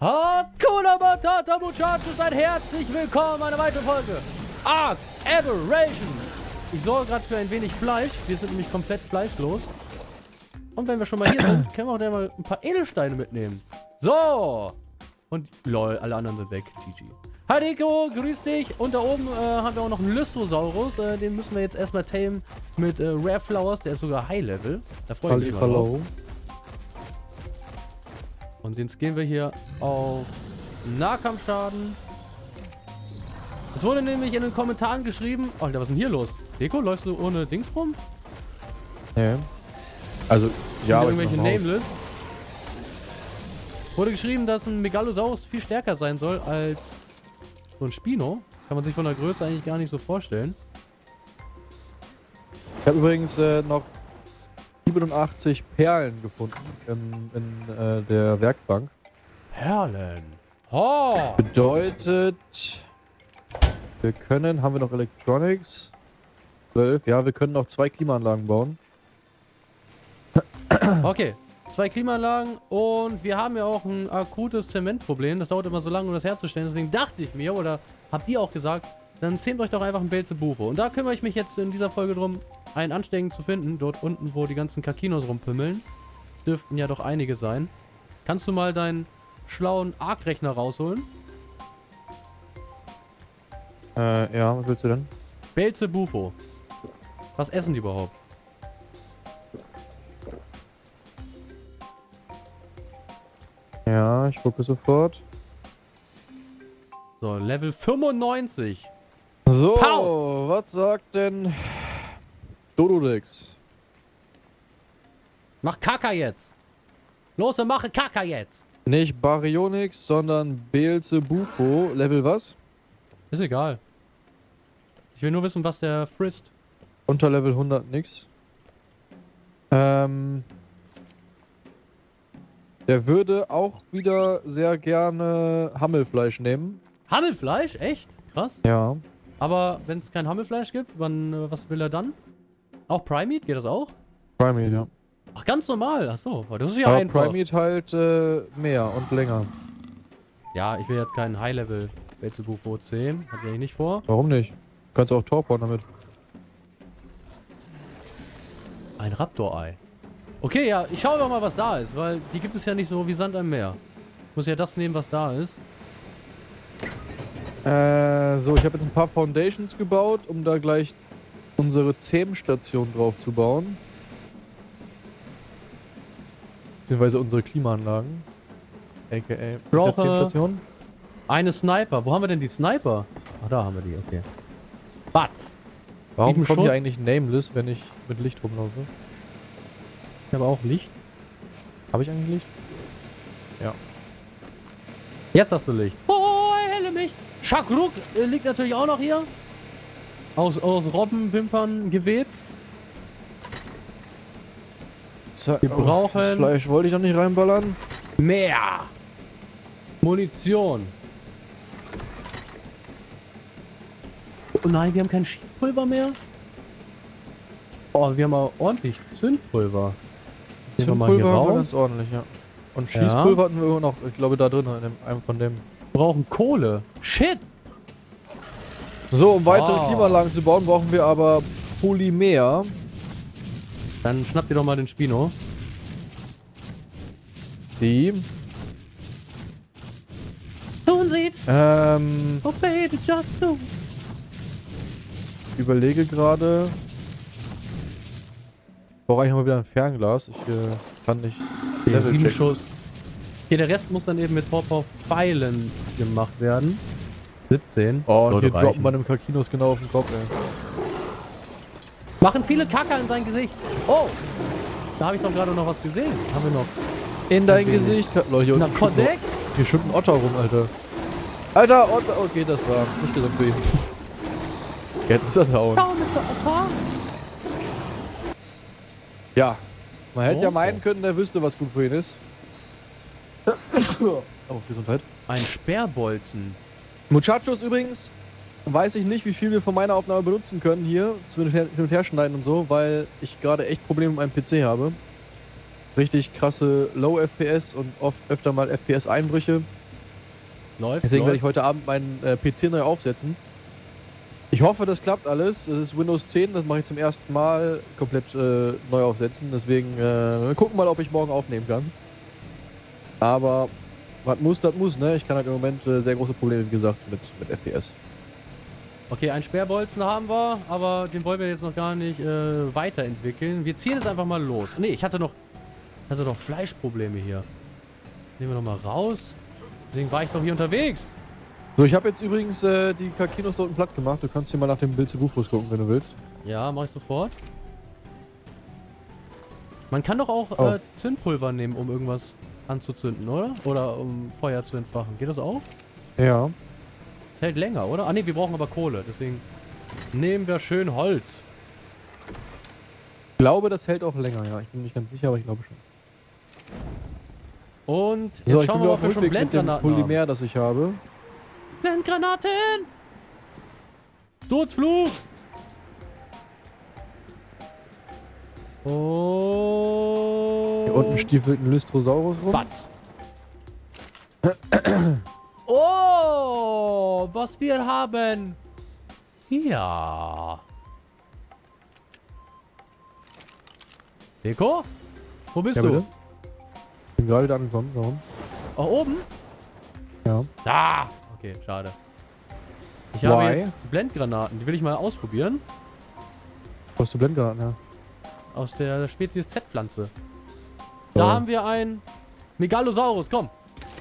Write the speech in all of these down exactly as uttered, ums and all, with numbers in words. Hakuna Matata, Muchachos, ein herzlich willkommen, eine weitere Folge Ark Aberration. Ich sorge gerade für ein wenig Fleisch, wir sind nämlich komplett fleischlos. Und wenn wir schon mal hier sind, können wir auch gleich mal ein paar Edelsteine mitnehmen. So. Und lol, alle anderen sind weg, G G. Hariko, grüß dich. Und da oben äh, haben wir auch noch einen Lystrosaurus, äh, den müssen wir jetzt erstmal tamen mit äh, Rare Flowers, der ist sogar High Level. Da freue ich mich mal drauf. Und jetzt gehen wir hier auf Nahkampfschaden. Es wurde nämlich in den Kommentaren geschrieben. Alter, was ist denn hier los? Deko, läufst du ohne Dings rum? Ja. Also, ja, aber irgendwelche Nameless. Wurde geschrieben, dass ein Megalosaurus viel stärker sein soll als so ein Spino. Kann man sich von der Größe eigentlich gar nicht so vorstellen. Ich habe übrigens äh, noch siebenundachtzig Perlen gefunden in, in äh, der Werkbank. Perlen? Oh. Bedeutet, wir können, haben wir noch Electronics? zwölf, ja, wir können noch zwei Klimaanlagen bauen. Okay, zwei Klimaanlagen und wir haben ja auch ein akutes Zementproblem. Das dauert immer so lange, um das herzustellen. Deswegen dachte ich mir, oder habt ihr auch gesagt, dann zähmt euch doch einfach ein Beelzebufo. Und da kümmere ich mich jetzt in dieser Folge drum, einen Anstecken zu finden. Dort unten, wo die ganzen Kakinos rumpimmeln. Dürften ja doch einige sein. Kannst du mal deinen schlauen Arc-Rechner rausholen? Äh, ja, was willst du denn? Beelzebufo. Was essen die überhaupt? Ja, ich gucke sofort. So, Level fünfundneunzig. So, Pout! Was sagt denn Dododex? Mach Kaka jetzt. Los, dann mache Kaka jetzt. Nicht Baryonyx, sondern Beelzebufo. Level was? Ist egal. Ich will nur wissen, was der frisst. Unter Level hundert nix. Ähm... Der würde auch wieder sehr gerne Hammelfleisch nehmen. Hammelfleisch? Echt? Krass. Ja. Aber wenn es kein Hammelfleisch gibt, wann, was will er dann? Auch Prime-Meat? Geht das auch? Prime-Meat, ja. Ach, ganz normal. Ach so, das ist ja aber einfach. Prime-Meat halt äh, mehr und länger. Ja, ich will jetzt keinen High-Level Beelzebufo zehn. Hat ich nicht vor. Warum nicht? Kannst du auch Torporn damit. Ein Raptor-Ei. Okay, ja, ich schaue doch mal, was da ist, weil die gibt es ja nicht so wie Sand am Meer. Ich muss ja das nehmen, was da ist. Äh, so, ich habe jetzt ein paar Foundations gebaut, um da gleich unsere Zähmstation drauf zu bauen. Beziehungsweise unsere Klimaanlagen. A K A Zähmstation. Eine Sniper. Wo haben wir denn die Sniper? Ach, da haben wir die, okay. Batz! Warum kommen die eigentlich Nameless, wenn ich mit Licht rumlaufe? Ich habe auch Licht. Habe ich eigentlich Licht? Ja. Jetzt hast du Licht. Oh, oh, oh helle mich! Schakruk äh, liegt natürlich auch noch hier. Aus, aus Robbenwimpern gewebt. Wir brauchen... Oh, das Fleisch wollte ich doch nicht reinballern. Mehr! Munition. Oh nein, wir haben kein Schießpulver mehr. Oh, wir haben auch ordentlich Zündpulver. Zündpulver haben wir ganz ordentlich, ja. Und Schießpulver ja. Hatten wir immer noch, ich glaube, da drin, in einem von dem. Wir brauchen Kohle. Shit! So, um weitere wow. Klimaanlagen zu bauen, brauchen wir aber Polymer. Dann schnapp dir doch mal den Spino. Sie. Tun sie's. Ähm. Oh baby, just do. Ich überlege gerade. Ich brauche eigentlich mal wieder ein Fernglas. Ich äh, kann nicht. sieben Schuss. Okay, der Rest muss dann eben mit Torpor-Pfeilen gemacht werden. siebzehn. Oh, und hier reichen. Droppen wir dem Kakinos genau auf den Kopf, ey. Machen viele Kacker in sein Gesicht. Oh! Da habe ich doch gerade noch was gesehen. Haben wir noch. In dein okay. Gesicht. Leute, hier, hier schwimmt ein Otter rum, Alter. Alter, Otter. Okay, das war nicht gesund für ihn. Jetzt ist er down. Schau, Mister Otter. Ja, man hätte oh, ja meinen können, der wüsste, was gut für ihn ist. Oh, Gesundheit. Ein Sperrbolzen. Muchachos übrigens, weiß ich nicht, wie viel wir von meiner Aufnahme benutzen können hier, zum Hin- und Herschneiden und so, weil ich gerade echt Probleme mit meinem P C habe. Richtig krasse Low F P S und oft öfter mal F P S-Einbrüche. Läuft, Deswegen läuft. werde ich heute Abend meinen äh, P C neu aufsetzen. Ich hoffe, das klappt alles. Das ist Windows zehn, das mache ich zum ersten Mal komplett äh, neu aufsetzen. Deswegen äh, gucken mal, ob ich morgen aufnehmen kann. Aber was muss, das muss, ne? Ich kann halt im Moment äh, sehr große Probleme, wie gesagt, mit, mit F P S. Okay, einen Sperrbolzen haben wir, aber den wollen wir jetzt noch gar nicht äh, weiterentwickeln. Wir ziehen jetzt einfach mal los. Ne, ich hatte noch, hatte noch Fleischprobleme hier. Nehmen wir nochmal raus. Deswegen war ich doch hier unterwegs. So, ich habe jetzt übrigens äh, die Kakinos da unten platt gemacht. Du kannst hier mal nach dem Beelzebufos gucken, wenn du willst. Ja, mach ich sofort. Man kann doch auch oh. äh, Zündpulver nehmen, um irgendwas anzuzünden, oder? Oder um Feuer zu entfachen. Geht das auch? Ja. Das hält länger, oder? Ah ne, wir brauchen aber Kohle. Deswegen nehmen wir schön Holz. Ich glaube, das hält auch länger, ja. Ich bin nicht ganz sicher, aber ich glaube schon. Und jetzt so, schauen wir mal, ob wir schon Blendgranaten haben. Polymer, das ich habe. Blendgranaten! Sturzflug! Oh! Hier unten stiefelt ein Lystrosaurus rum. Batz! Oh! Was wir haben! Ja! Deko? Wo bist ja, du? Bitte? Ich bin gerade wieder angekommen, warum? Auch oben? Ja. Da! Ah, okay, schade. Ich Why? habe jetzt Blendgranaten, die will ich mal ausprobieren. Hast du Blendgranaten, ja? Aus der Spezies Z-Pflanze. Oh. Da haben wir einen Megalosaurus, komm!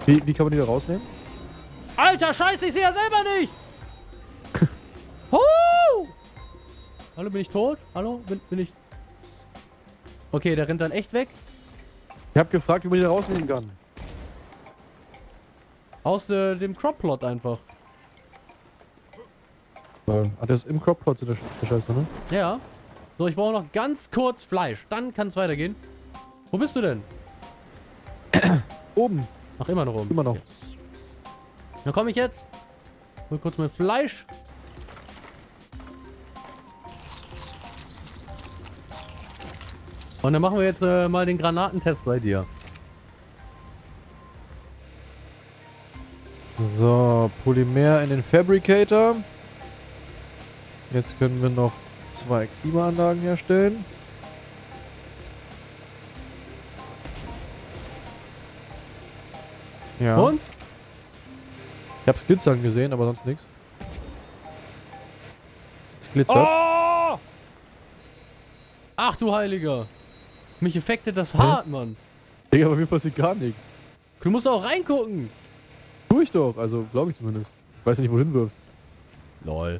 Wie, wie kann man die da rausnehmen? Alter Scheiße, ich sehe ja selber nichts! Huh! Hallo, bin ich tot? Hallo, bin, bin ich... Okay, der rennt dann echt weg. Ich hab gefragt, wie man die da rausnehmen kann. Aus äh, dem Crop-Plot einfach. Ah, das ist im Crop-Plot, der Scheiße, ne? Ja. So, ich brauche noch ganz kurz Fleisch. Dann kann es weitergehen. Wo bist du denn? Oben. Ach, immer noch oben. Immer noch. Okay. Dann komme ich jetzt. Hol kurz mein Fleisch. Und dann machen wir jetzt äh, mal den Granatentest bei dir. So, Polymer in den Fabricator. Jetzt können wir noch zwei Klimaanlagen herstellen. Ja. Und? Ich hab's glitzern gesehen, aber sonst nichts. Es glitzert. Oh! Ach du Heiliger! Mich effektet das hart, hm. Mann. Digga, bei mir passiert gar nichts. Du musst auch reingucken. Tu ich doch, also glaube ich zumindest. Ich weiß ja nicht, wohin wirfst. Lol.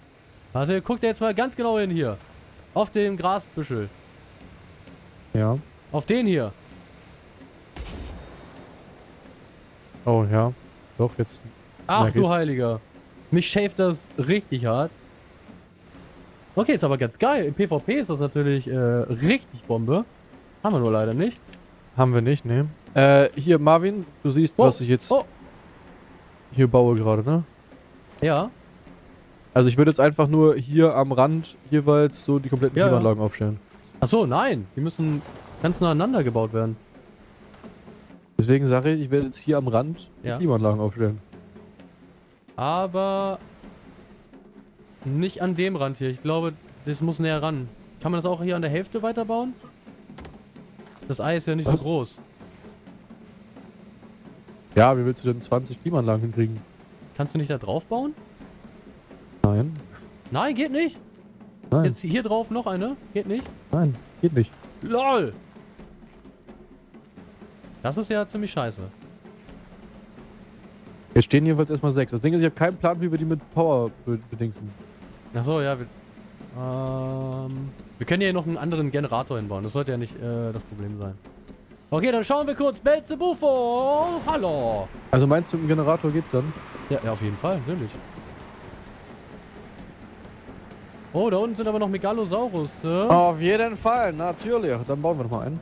Warte, guck dir jetzt mal ganz genau hin hier. Auf dem Grasbüschel. Ja. Auf den hier. Oh ja. Doch, jetzt. Ach du Heiliger. Mich schäft das richtig hart. Okay, ist aber ganz geil. Im PvP ist das natürlich äh, richtig Bombe. Haben wir nur leider nicht. Haben wir nicht, ne. Äh, hier, Marvin, du siehst, oh, was ich jetzt oh. hier baue gerade, ne? Ja. Also ich würde jetzt einfach nur hier am Rand jeweils so die kompletten ja, Klimaanlagen ja. aufstellen. Achso, nein. Die müssen ganz nah aneinander gebaut werden. Deswegen sage ich, ich werde jetzt hier am Rand ja. die Klimaanlagen aufstellen. Aber nicht an dem Rand hier. Ich glaube, das muss näher ran. Kann man das auch hier an der Hälfte weiterbauen? Das Ei ist ja nicht Was? so groß. Ja, wie willst du denn zwanzig Klimaanlagen hinkriegen? Kannst du nicht da drauf bauen? Nein. Nein, geht nicht. Nein. Jetzt hier drauf noch eine? Geht nicht? Nein, geht nicht. LOL! Das ist ja ziemlich scheiße. Jetzt stehen jedenfalls erstmal sechs. Das Ding ist, ich habe keinen Plan, wie wir die mit Power bedingsen. Achso, ja. Wir, ähm... Wir können hier noch einen anderen Generator hinbauen. Das sollte ja nicht äh, das Problem sein. Okay, dann schauen wir kurz. Beelzebufo! Hallo! Also meinst du, mit dem Generator geht's dann? Ja, ja, auf jeden Fall, natürlich. Oh, da unten sind aber noch Megalosaurus. Ne? Auf jeden Fall, natürlich. Dann bauen wir noch mal einen.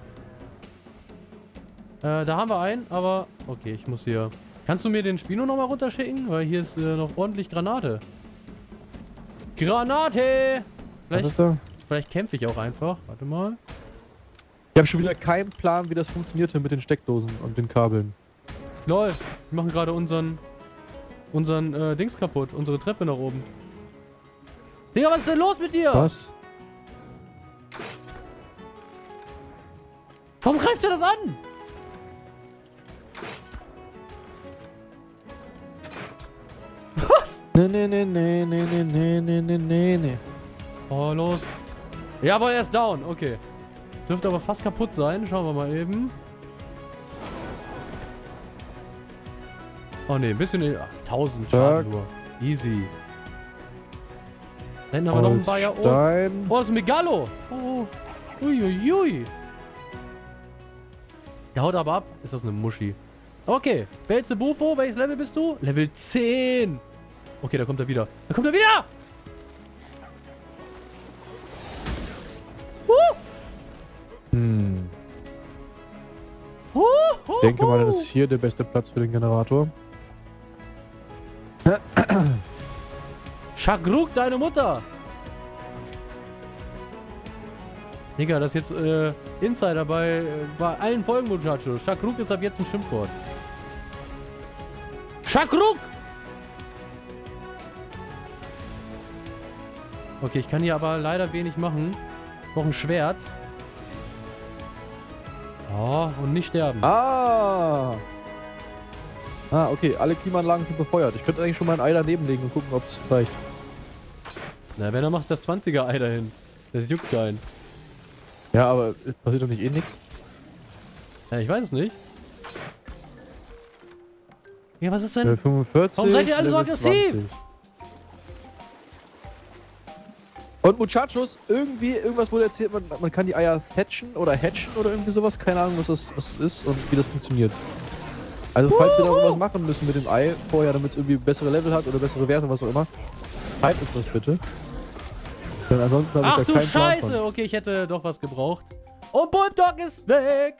Äh, da haben wir einen, aber... Okay, ich muss hier... Kannst du mir den Spino nochmal runterschicken? Weil hier ist äh, noch ordentlich Granate. Granate! Vielleicht... Was ist da? Vielleicht kämpfe ich auch einfach. Warte mal. Ich habe schon wieder keinen Plan, wie das funktioniert hier mit den Steckdosen und den Kabeln. Lol, wir machen gerade unseren unseren äh, Dings kaputt. Unsere Treppe nach oben. Digga, was ist denn los mit dir? Was? Warum greift er das an? Was? Nee, nee, nee, nee, nee, nee, nee, nee, nee, nee. Oh, los. Jawohl, er ist down. Okay. Dürfte aber fast kaputt sein. Schauen wir mal eben. Oh ne, ein bisschen... In, ach, tausend Schaden nur. Easy. Dann haben wir noch ein paar... Stein. Oh, das ist ein Megalo. Oh, uiuiui. Ui, ui. Der haut aber ab. Ist das eine Muschi. Okay. Beelzebufo, welches Level bist du? Level zehn. Okay, da kommt er wieder. Da kommt er wieder! Hm. Huh, huh, ich denke mal, das ist hier der beste Platz für den Generator. Schagruk, deine Mutter! Digga, das ist jetzt äh, Insider bei, äh, bei allen Folgen, Muchacho. Schagruk ist ab jetzt ein Schimpfwort. Schagruk! Okay, ich kann hier aber leider wenig machen. Noch ein Schwert. Oh, und nicht sterben. Ah! Ah, okay, alle Klimaanlagen sind befeuert. Ich könnte eigentlich schon mal ein Ei daneben legen und gucken, ob es reicht. Na, wenn er macht das zwanziger Ei dahin. Das juckt keinen. Ja, aber passiert doch nicht eh nichts. Ja, ich weiß es nicht. Ja, was ist denn? fünfundvierzig, warum seid ihr alle so aggressiv? zwanzig. Und Muchachos, irgendwie, irgendwas wurde erzählt, man, man kann die Eier hatchen oder hatchen oder irgendwie sowas. Keine Ahnung, was das was ist und wie das funktioniert. Also falls Uhuhu. wir da irgendwas machen müssen mit dem Ei vorher, damit es irgendwie bessere Level hat oder bessere Werte, was auch immer, schreibt uns das bitte. Denn ansonsten habe ich da keinen Plan von. Ach du Scheiße! Okay, ich hätte doch was gebraucht. Und Bulbdog ist weg!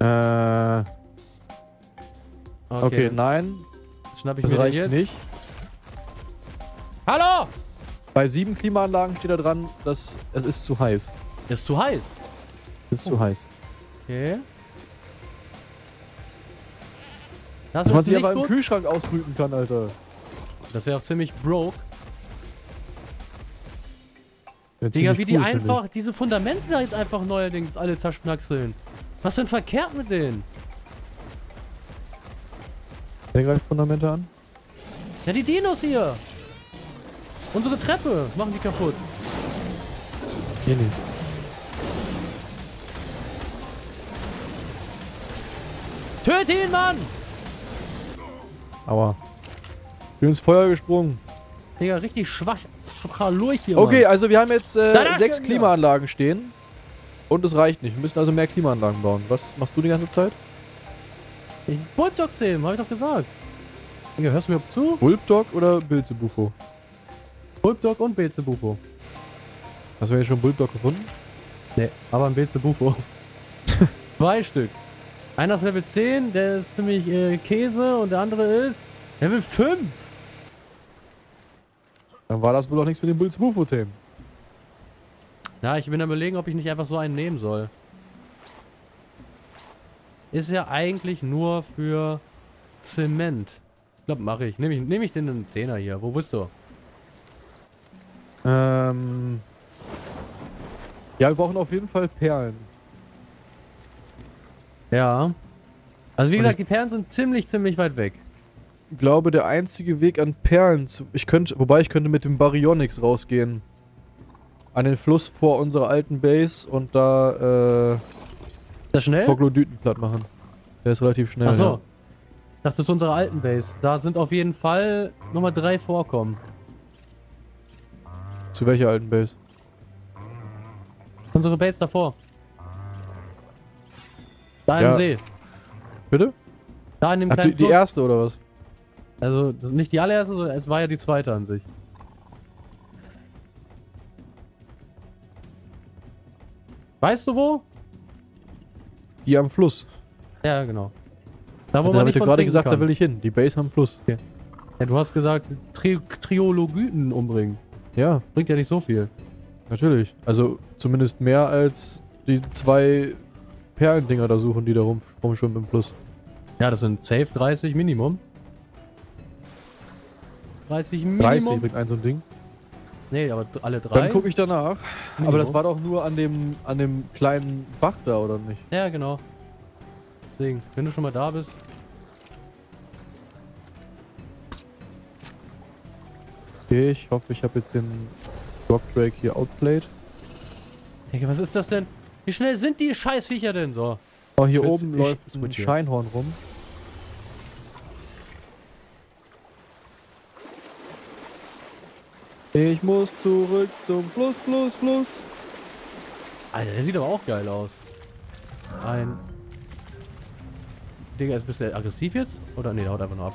Äh... Okay, okay nein. Schnapp ich das mir reicht jetzt. nicht. Hallo! Bei sieben Klimaanlagen steht da dran, dass es ist zu heiß. Ist zu heiß? Ist oh. zu heiß. Okay. Das dass ist man sich aber gut? im Kühlschrank ausbrüten kann, Alter. Das wäre auch ziemlich broke. Ja, Digga, ziemlich wie cool, die einfach diese Fundamente da jetzt einfach neuerdings alle zerschnackseln. Was denn verkehrt mit denen? Wer greift Fundamente an? Ja, die Dinos hier. Unsere Treppe machen die kaputt. Hier nicht. Töte ihn, Mann! Aua. Ich bin ins Feuer gesprungen. Digga, richtig schwach. Schalurch hier, Mann. Okay, also wir haben jetzt äh, sechs Klimaanlagen stehen. Und es reicht nicht. Wir müssen also mehr Klimaanlagen bauen. Was machst du die ganze Zeit? Ich Bulbdog zählen, hab ich doch gesagt. Digga, hörst du mir zu? Bulbdog oder Beelzebufo? Bulbdog und Beelzebufo. Hast du jetzt schon Bulbdog gefunden? Nee, aber ein Beelzebufo. Zwei Stück. Einer ist Level zehn, der ist ziemlich äh, Käse und der andere ist Level fünf. Dann war das wohl auch nichts mit dem Beelzebufo-Themen. Ja, ich bin am überlegen, ob ich nicht einfach so einen nehmen soll. Ist ja eigentlich nur für Zement. Ich glaube, mache ich. Nehme ich, nehm ich den einen Zehner hier. Wo bist du? Ähm. Ja, wir brauchen auf jeden Fall Perlen. Ja. Also wie Und gesagt, die Perlen sind ziemlich, ziemlich weit weg. Ich glaube, der einzige Weg an Perlen zu... Ich könnte, wobei ich könnte mit dem Baryonyx rausgehen. An den Fluss vor unserer alten Base und da, äh... Da schnell? Troglodyten platt machen. Der ist relativ schnell. Achso. Ja. Ich dachte, zu unserer alten Base. Da sind auf jeden Fall nochmal drei Vorkommen. Zu welcher alten Base? Unsere Base davor. Da ja. im See. Bitte? Da in dem Ach, kleinen die, die erste oder was? Also, das nicht die allererste, sondern es war ja die zweite an sich. Weißt du wo? Die am Fluss. Ja, genau. Da wo ja, man nicht von gerade gesagt, kann. Da will ich hin. Die Base am Fluss. Okay. Ja, du hast gesagt, Tri Triologyten umbringen. Ja. Bringt ja nicht so viel. Natürlich. Also, zumindest mehr als die zwei Perlendinger da suchen, die da rum, rumschwimmen im Fluss. Ja, das sind safe dreißig Minimum. dreißig Minimum? dreißig bringt ein so ein Ding. Nee, aber alle drei. Dann gucke ich danach. Minimum. Aber das war doch nur an dem, an dem kleinen Bach da, oder nicht? Ja, genau. Deswegen, wenn du schon mal da bist. Okay, ich hoffe, ich habe jetzt den Rock Drake hier outplayed. Denke, was ist das denn? Wie schnell sind die Scheißviecher denn so? Oh, hier oben läuft ein Scheinhorn rum. Ich muss zurück zum Fluss, Fluss, Fluss. Alter, der sieht aber auch geil aus. Ein... Digga, ist ein bisschen aggressiv jetzt? Oder? Ne, der haut einfach nur ab.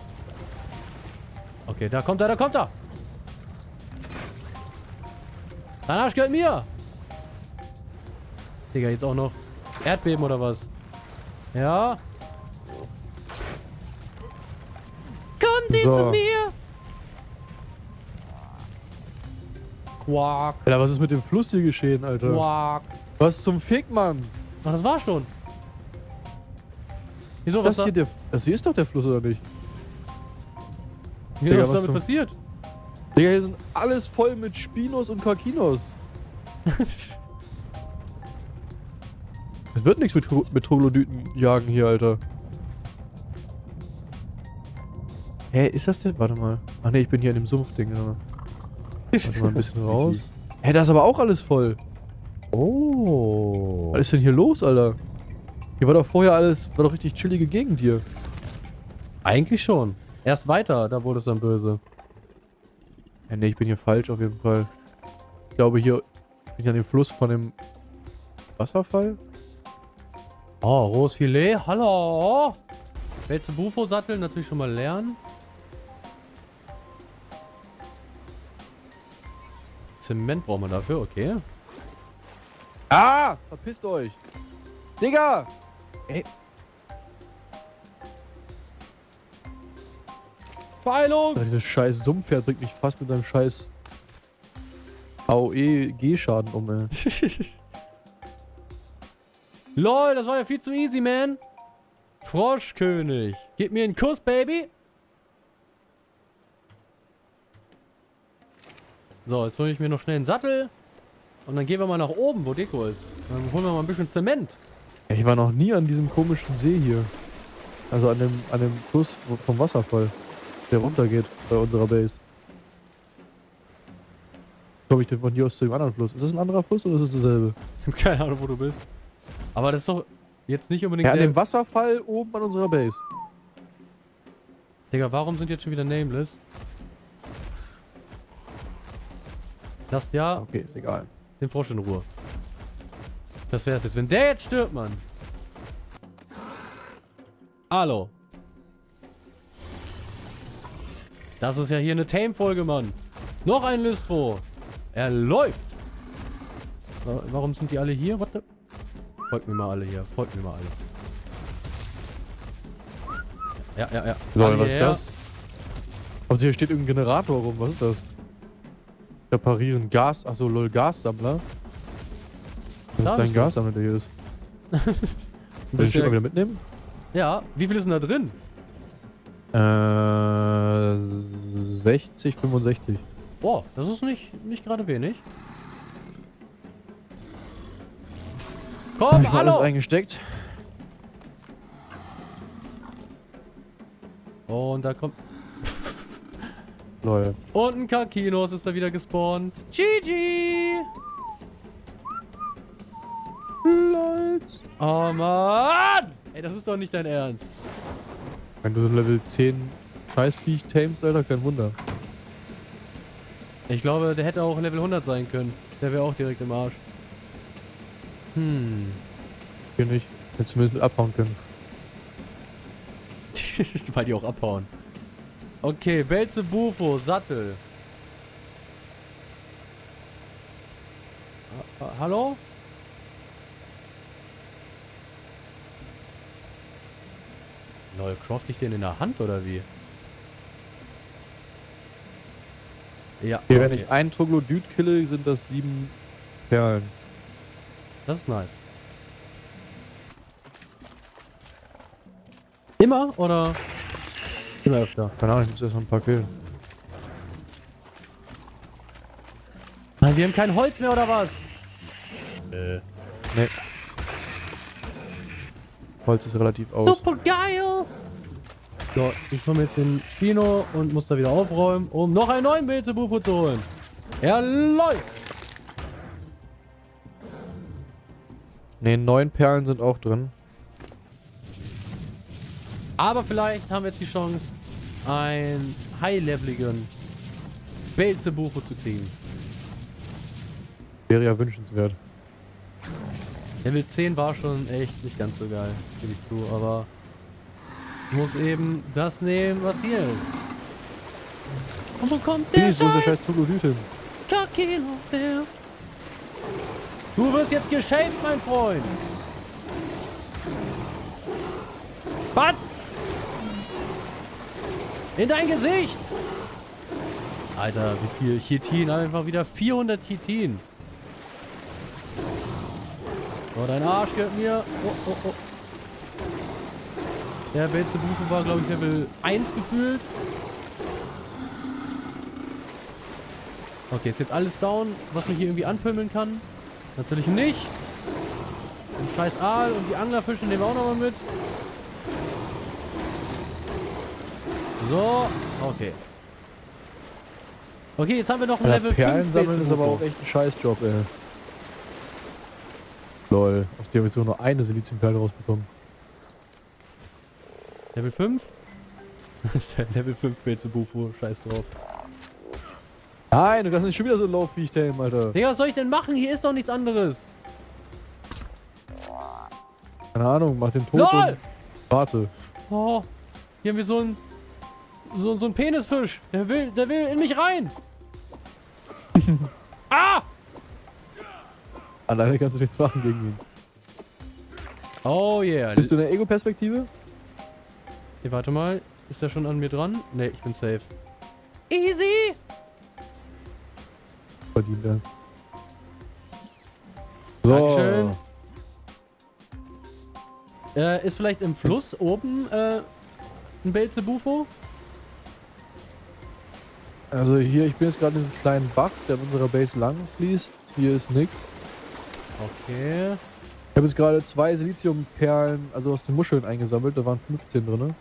Okay, da kommt er, da kommt er! Dein Arsch gehört mir! Digga, jetzt auch noch Erdbeben oder was? Ja? Kommt die so. zu mir! Quack. Alter, was ist mit dem Fluss hier geschehen, Alter? Quack. Was zum Fick, Mann? Ach, das war schon. Wieso, was das da? Hier der, das hier ist doch der Fluss, oder nicht? Digga, Digga, was ist damit zum... passiert? Digga, hier sind alles voll mit Spinos und Kakinos. Es wird nichts mit, mit Troglodyten jagen hier, Alter. Hä, ist das denn? Warte mal. Ach ne, ich bin hier in dem Sumpfding. Ja. Warte mal ein bisschen raus. Hä, da ist aber auch alles voll. Oh. Was ist denn hier los, Alter? Hier war doch vorher alles, war doch richtig chillige Gegend hier. Eigentlich schon. Erst weiter, da wurde es dann böse. Ja, ne, ich bin hier falsch auf jeden Fall. Ich glaube hier, ich bin ja an dem Fluss von dem Wasserfall. Oh, rohes Filet, hallo! Beelzebufo-Sattel natürlich schon mal lernen. Zement brauchen wir dafür, okay. Ah! Verpisst euch! Digga! Ey! Beeilung! Dieses scheiß Sumpfferd bringt mich fast mit einem scheiß A O E G-Schaden um, ey. LOL, das war ja viel zu easy, man. Froschkönig. Gib mir einen Kuss, Baby. So, jetzt hole ich mir noch schnell einen Sattel. Und dann gehen wir mal nach oben, wo Deko ist. Dann holen wir mal ein bisschen Zement. Ich war noch nie an diesem komischen See hier. Also an dem, an dem Fluss vom Wasserfall, der runtergeht bei unserer Base. Komme ich denn von hier aus zu dem anderen Fluss? Ist das ein anderer Fluss oder ist es dasselbe? Ich habe keine Ahnung, wo du bist. Aber das ist doch jetzt nicht unbedingt... Ja, an dem Wasserfall oben an unserer Base. Digga, warum sind jetzt schon wieder Nameless? Lasst ja... Okay, ist egal. Den Frosch in Ruhe. Das wär's jetzt. Wenn der jetzt stirbt, Mann. Hallo. Das ist ja hier eine Tame-Folge, Mann. Noch ein Lystro. Er läuft. Warum sind die alle hier? What the... Folgt mir mal alle hier, folgt mir mal alle. Ja, ja, ja. Leute, was ist das? Aber hier steht irgendein Generator rum, was ist das? Reparieren Gas, achso, lol, Gas-Sammler. Das ist dein Gas-Sammler, der hier ist. Willst du den mal wieder mitnehmen? Ja, wie viel ist denn da drin? Äh, sechzig, fünfundsechzig. Boah, das ist nicht, nicht gerade wenig. Komm, ich hallo! Alles eingesteckt. Und da kommt... Leute. Und ein Kakinos ist da wieder gespawnt. G G! Leute. Oh Mann! Ey, das ist doch nicht dein Ernst. Wenn du Level zehn Scheißviech tamest, Alter, kein Wunder. Ich glaube, der hätte auch Level hundert sein können. Der wäre auch direkt im Arsch. Hm. Hier nicht. Jetzt müssen wir abhauen können. Weil die auch abhauen. Okay, Beelzebufo, Sattel. Ha ha Hallo? Lol, craft ich den in der Hand oder wie? Ja. Hier, okay. Wenn ich einen Troglodyt kille, sind das sieben Perlen. Das ist nice. Immer oder? Immer öfter. Keine Ahnung, ich muss erst noch ein paar killen. Nein, wir haben kein Holz mehr oder was? Äh. Nee. Holz ist relativ aus. Super geil! So, ich komme jetzt in Spino und muss da wieder aufräumen, um noch einen neuen Beelzebufo zu holen. Er läuft! Ne, neun Perlen sind auch drin. Aber vielleicht haben wir jetzt die Chance, einen high-leveligen Beelzebufo zu kriegen. Wäre ja wünschenswert. Level zehn war schon echt nicht ganz so geil, gebe ich zu, aber ich muss eben das nehmen, was hier ist. Und wo kommt der Scheiß Troglodyten? Du wirst jetzt geschäft, mein Freund! Batz! In dein Gesicht! Alter, wie viel Chitin? Einfach wieder vierhundert Chitin. Oh, dein Arsch gehört mir. Oh, oh, oh. Der Beelzebufo war, glaube ich, Level eins gefühlt. Okay, ist jetzt alles down, was mich hier irgendwie anpümmeln kann? Natürlich nicht. Den scheiß Aal und die Anglerfische nehmen wir auch nochmal mit. So, okay. Okay, jetzt haben wir noch ein ja, Level fünf. Perlen sammeln ist aber auch echt ein Scheißjob, ey. Lol, aus dem habe ich sogar nur eine Siliziumperle rausbekommen. Level fünf? Das ist der Level fünf Beelzebufo, scheiß drauf. Nein, du kannst nicht schon wieder so ein Laufviech tamen, Alter. Digga, was soll ich denn machen? Hier ist doch nichts anderes. Keine Ahnung, mach den tot und warte. Oh, hier haben wir so einen so, so einen Penisfisch. Der will, der will in mich rein. Ah! Alleine kannst du nichts machen gegen ihn. Oh yeah. Bist du in der Ego-Perspektive? Hey, warte mal. Ist der schon an mir dran? Ne, ich bin safe. Easy! Verdient er. So. Dankeschön. Äh, ist vielleicht im Fluss oben äh, ein Beelzebufo? Also hier, ich bin jetzt gerade in einem kleinen Bach, der an unserer Base lang fließt. Hier ist nix. Okay. Ich habe jetzt gerade zwei Siliziumperlen, also aus den Muscheln eingesammelt, da waren fünfzehn drin,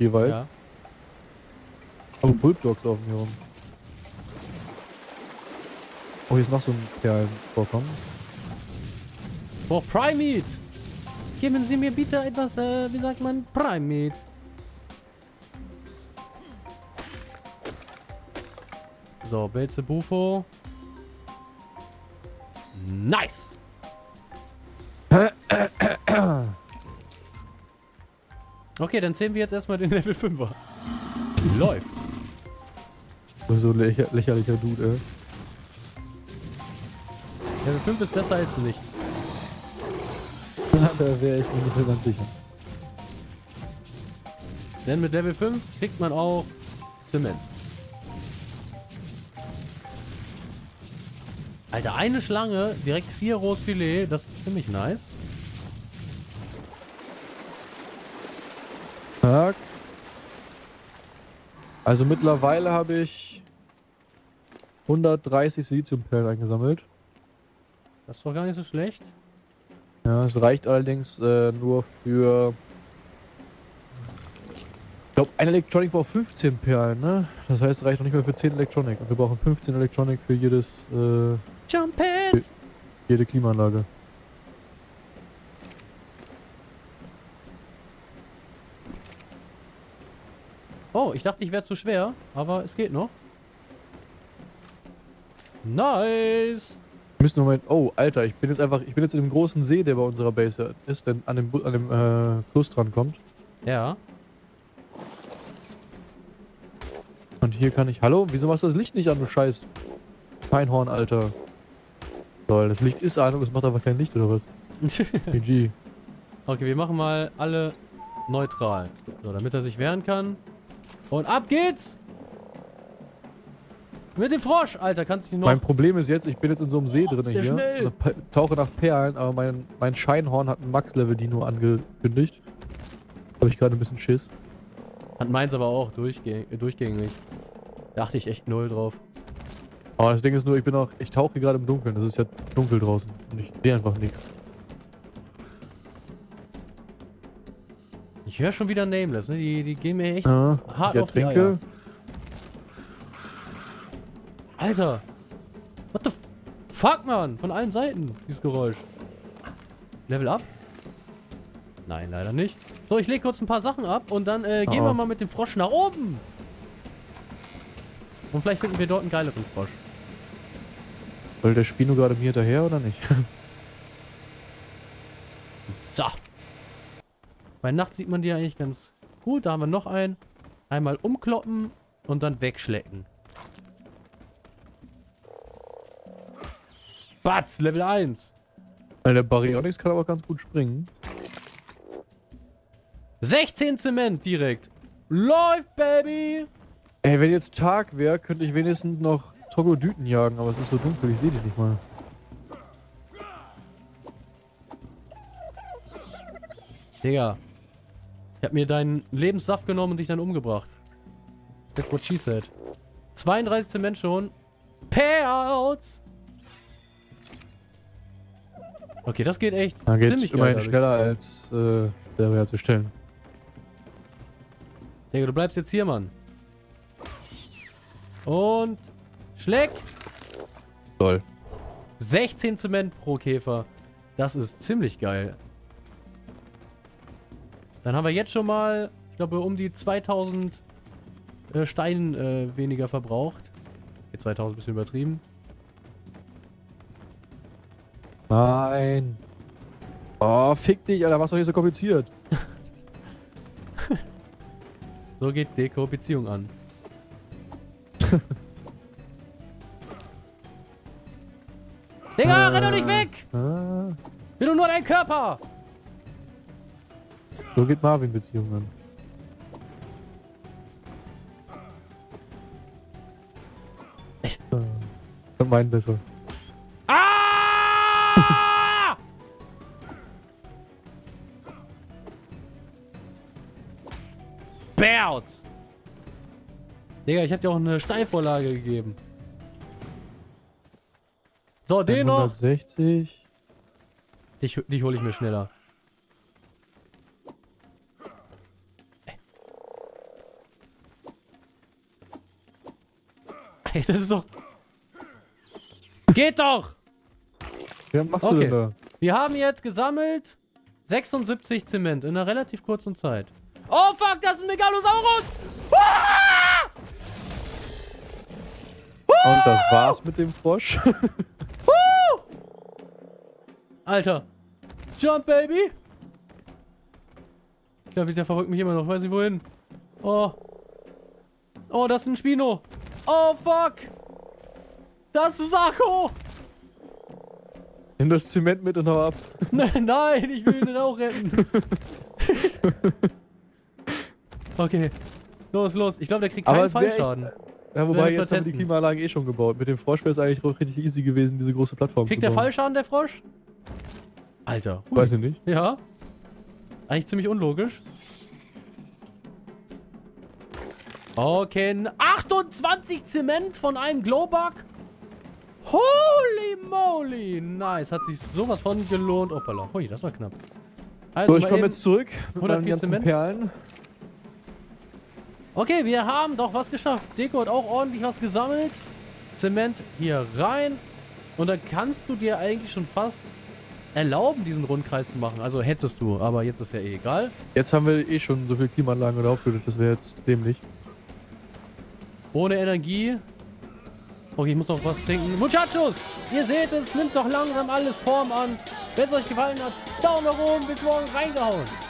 jeweils. Ja. Aber Bulbdogs laufen hier rum. Oh, hier ist noch so ein Kerl vorkommen. Oh, Prime Meat! Geben Sie mir bitte etwas, äh, wie sagt man, Prime Meat. So, Beelzebufo. Nice! Okay, dann zählen wir jetzt erstmal den Level fünfer. Läuft. So ein lächer lächerlicher Dude, ey. Level fünf ist besser als nichts. Da wäre ich mir nicht so ganz sicher. Denn mit Level fünf kriegt man auch Zement. Alter, eine Schlange, direkt vier rohes Filet, das ist ziemlich nice. Tag. Also mittlerweile habe ich hundertdreißig Siliziumperlen eingesammelt. Das ist doch gar nicht so schlecht. Ja, es reicht allerdings äh, nur für... Ich glaube, ein Electronic braucht fünfzehn Perlen, ne? Das heißt, es reicht noch nicht mehr für zehn Electronic. Und wir brauchen fünfzehn Electronic für jedes... Äh, Jump für jede Klimaanlage. Oh, ich dachte, ich wäre zu schwer. Aber es geht noch. Nice! Müssen Moment. Oh, Alter, ich bin jetzt einfach, ich bin jetzt in dem großen See, der bei unserer Base ist, denn an dem, an dem äh, Fluss dran kommt. Ja. Und hier kann ich. Hallo, wieso machst du das Licht nicht an, du Scheiß Scheinhorn, Alter? Lol, das Licht ist an und es macht einfach kein Licht oder was? G G. Okay, wir machen mal alle neutral, so, damit er sich wehren kann. Und ab geht's. Mit dem Frosch, Alter, kannst du dich noch... Mein Problem ist jetzt, ich bin jetzt in so einem See oh, drin hier. Schnell. Tauche nach Perlen, aber mein, mein Scheinhorn hat ein Max-Level-Dino angekündigt. Habe ich gerade ein bisschen Schiss. Hat meins aber auch durchgäng durchgängig. Dachte ich echt null drauf. Aber das Ding ist nur, ich bin auch, ich tauche gerade im Dunkeln. Es ist ja dunkel draußen und ich sehe einfach nichts. Ich höre schon wieder Nameless, ne? Die, die gehen mir echt ah, hart auf die Eier. Alter! What the fuck, man? Von allen Seiten, dieses Geräusch. Level up? Nein, leider nicht. So, ich lege kurz ein paar Sachen ab und dann äh, gehen ah. wir mal mit dem Frosch nach oben. Und vielleicht finden wir dort einen geileren Frosch. Soll der Spino gerade mir hinterher oder nicht? So. Bei Nacht sieht man die eigentlich ganz gut. Da haben wir noch einen. Einmal umkloppen und dann wegschlecken. Batz, Level eins. Der Baryonyx kann aber ganz gut springen. sechzehn Zement direkt. Läuft, Baby! Ey, wenn jetzt Tag wäre, könnte ich wenigstens noch Troglodyten jagen, aber es ist so dunkel, ich sehe die nicht mal. Digga. Ich hab mir deinen Lebenssaft genommen und dich dann umgebracht. That's what she said. zweiunddreißig Zement schon. Payout! Okay, das geht echt dann ziemlich geil. Immerhin schneller als äh, der herzustellen. Digga, du bleibst jetzt hier, Mann. Und schläg. Toll. sechzehn Zement pro Käfer. Das ist ziemlich geil. Dann haben wir jetzt schon mal, ich glaube, um die zweitausend äh, Stein äh, weniger verbraucht. Jetzt zweitausend ein bisschen übertrieben. Nein. Oh, fick dich, Alter. Was ist doch hier so kompliziert? So geht Deko Beziehung an. Digga, ah, renn doch nicht weg! Ah. Will nur dein Körper! So geht Marvin Beziehung an. Und meinen besser. Bärd! Digga, ich hab dir auch eine Steilvorlage gegeben. So, den noch. hundertsechzig. Dich, dich hole ich mir schneller. Ey, das ist doch... Geht doch! Ja, machst okay. du denn da? Wir haben jetzt gesammelt sechsundsiebzig Zement in einer relativ kurzen Zeit. Oh fuck, das ist ein Megalosaurus! Ah! Uh! Und das war's mit dem Frosch. uh! Alter. Jump, Baby! Ich glaube, der verfolgt mich immer noch. Ich weiß nicht wohin. Oh. Oh, das ist ein Spino. Oh fuck! Das ist Sako! Nimm das Zement mit und hau ab. Nein, nein, ich will ihn auch retten. Okay, los, los. Ich glaube, der kriegt keinen Fallschaden. Echt, ja, wobei, jetzt haben wir die Klimaanlage eh schon gebaut. Mit dem Frosch wäre es eigentlich auch richtig easy gewesen, diese große Plattform kriegt zu bauen. Kriegt der Fallschaden, der Frosch? Alter. Ui. Weiß ich nicht. Ja. Eigentlich ziemlich unlogisch. Okay, achtundzwanzig Zement von einem Glowbug. Holy moly. Nice, hat sich sowas von gelohnt. Hoppala, hui, das war knapp. Also, so, ich komme jetzt zurück mit meinen ganzen Zement. Perlen. Okay, wir haben doch was geschafft. Deko hat auch ordentlich was gesammelt. Zement hier rein. Und dann kannst du dir eigentlich schon fast erlauben, diesen Rundkreis zu machen. Also hättest du, aber jetzt ist ja eh egal. Jetzt haben wir eh schon so viele Klimaanlagen oder aufgelöst, das wäre jetzt dämlich. Ohne Energie. Okay, ich muss noch was trinken. Muchachos, ihr seht es, nimmt doch langsam alles Form an. Wenn es euch gefallen hat, Daumen nach oben, bis morgen reingehauen.